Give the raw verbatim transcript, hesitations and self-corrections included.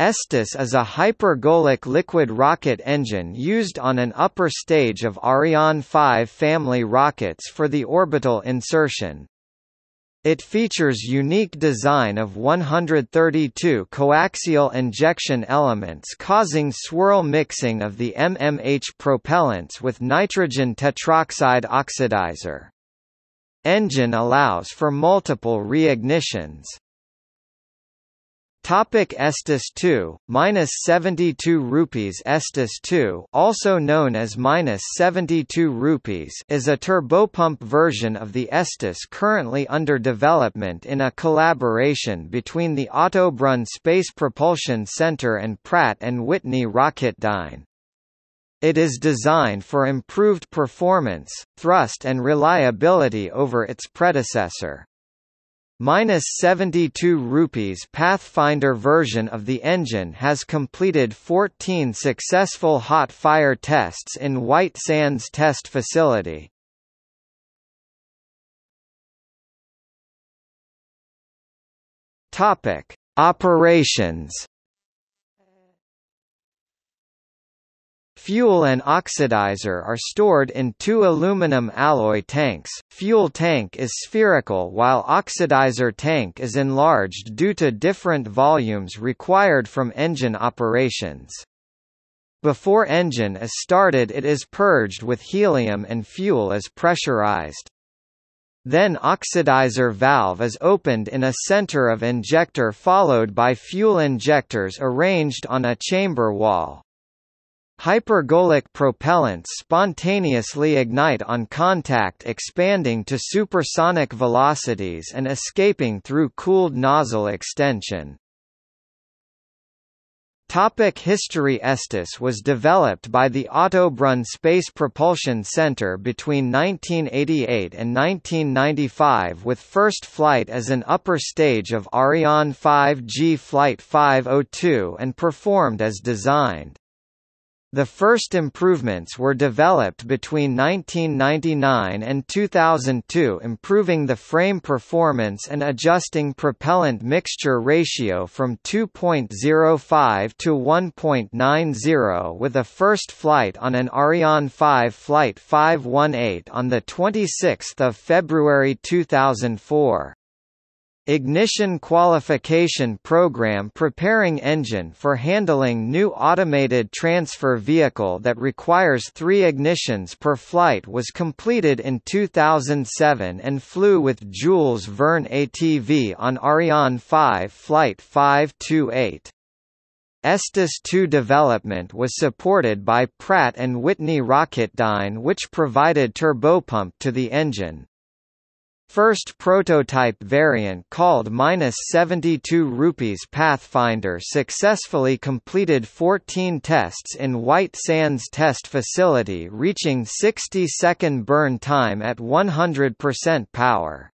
Aestus is a hypergolic liquid rocket engine used on an upper stage of Ariane five family rockets for the orbital insertion. It features unique design of one hundred thirty-two coaxial injection elements causing swirl mixing of the M M H propellants with nitrogen tetroxide oxidizer. Engine allows for multiple reignitions. Topic Aestus two, minus seventy-two rupees. Aestus two, also known as minus seventy-two rupees, is a turbopump version of the Aestus currently under development in a collaboration between the Ottobrunn Space Propulsion Center and Pratt and Whitney Rocketdyne. It is designed for improved performance, thrust and reliability over its predecessor. minus seventy-two rupees Pathfinder version of the engine has completed fourteen successful hot fire tests in White Sands test facility. Topic: Operations. Fuel and oxidizer are stored in two aluminum alloy tanks. Fuel tank is spherical while oxidizer tank is enlarged due to different volumes required from engine operations. Before engine is started, it is purged with helium and fuel is pressurized. Then oxidizer valve is opened in a center of injector followed by fuel injectors arranged on a chamber wall. Hypergolic propellants spontaneously ignite on contact, expanding to supersonic velocities and escaping through cooled nozzle extension. Topic history. Aestus was developed by the Ottobrunn Space Propulsion Center between nineteen eighty-eight and nineteen ninety-five, with first flight as an upper stage of Ariane five G Flight five oh two and performed as designed. The first improvements were developed between nineteen ninety-nine and two thousand two, improving the frame performance and adjusting propellant mixture ratio from two point oh five to one point nine zero, with a first flight on an Ariane five Flight five eighteen on the twenty-sixth of February two thousand four. Ignition qualification program preparing engine for handling new automated transfer vehicle that requires three ignitions per flight was completed in two thousand seven and flew with Jules Verne A T V on Ariane five Flight five twenty-eight. Aestus two development was supported by Pratt and Whitney Rocketdyne, which provided turbopump to the engine. First prototype variant called minus seventy-two rupees Pathfinder successfully completed fourteen tests in White Sands test facility, reaching sixty second burn time at one hundred percent power.